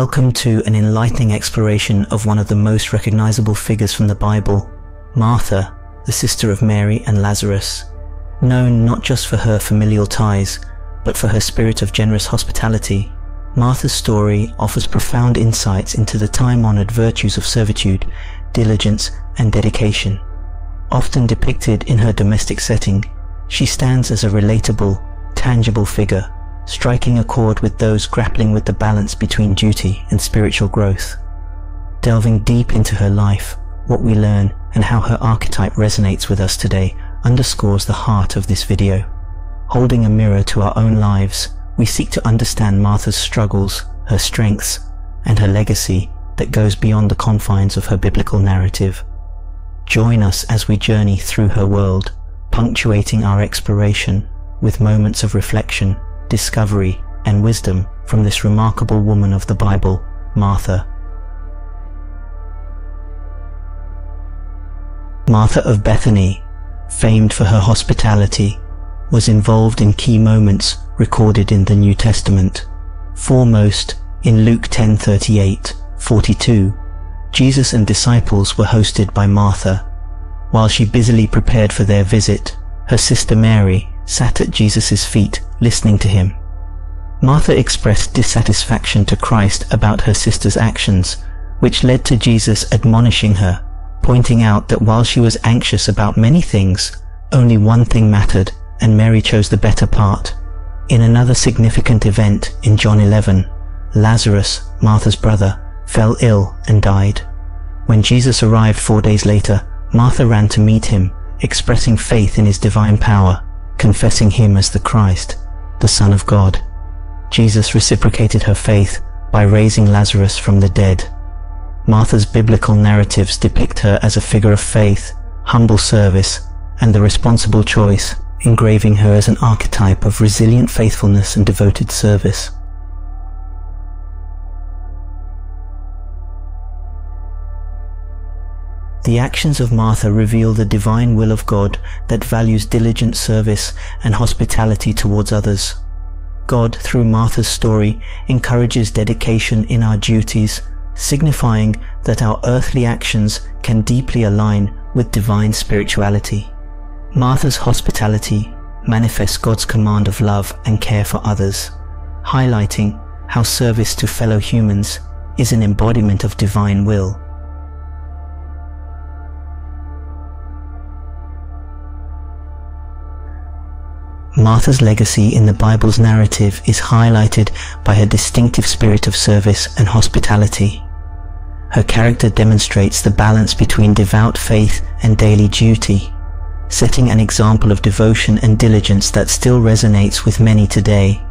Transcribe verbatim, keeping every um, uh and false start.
Welcome to an enlightening exploration of one of the most recognizable figures from the Bible, Martha, the sister of Mary and Lazarus, known not just for her familial ties, but for her spirit of generous hospitality. Martha's story offers profound insights into the time-honored virtues of servitude, diligence, and dedication. Often depicted in her domestic setting, she stands as a relatable, tangible figure, striking a chord with those grappling with the balance between duty and spiritual growth. Delving deep into her life, what we learn and how her archetype resonates with us today underscores the heart of this video. Holding a mirror to our own lives, we seek to understand Martha's struggles, her strengths, and her legacy that goes beyond the confines of her biblical narrative. Join us as we journey through her world, punctuating our exploration with moments of reflection, discovery, and wisdom from this remarkable woman of the Bible, Martha. Martha of Bethany, famed for her hospitality, was involved in key moments recorded in the New Testament. Foremost, in Luke ten thirty-eight to forty-two, Jesus and disciples were hosted by Martha. While she busily prepared for their visit, her sister Mary sat at Jesus' feet, listening to him. Martha expressed dissatisfaction to Christ about her sister's actions, which led to Jesus admonishing her, pointing out that while she was anxious about many things, only one thing mattered, and Mary chose the better part. In another significant event in John eleven, Lazarus, Martha's brother, fell ill and died. When Jesus arrived four days later, Martha ran to meet him, expressing faith in his divine power, confessing him as the Christ, the Son of God. Jesus reciprocated her faith by raising Lazarus from the dead. Martha's biblical narratives depict her as a figure of faith, humble service, and the responsible choice, engraving her as an archetype of resilient faithfulness and devoted service. The actions of Martha reveal the divine will of God that values diligent service and hospitality towards others. God, through Martha's story, encourages dedication in our duties, signifying that our earthly actions can deeply align with divine spirituality. Martha's hospitality manifests God's command of love and care for others, highlighting how service to fellow humans is an embodiment of divine will. Martha's legacy in the Bible's narrative is highlighted by her distinctive spirit of service and hospitality. Her character demonstrates the balance between devout faith and daily duty, setting an example of devotion and diligence that still resonates with many today.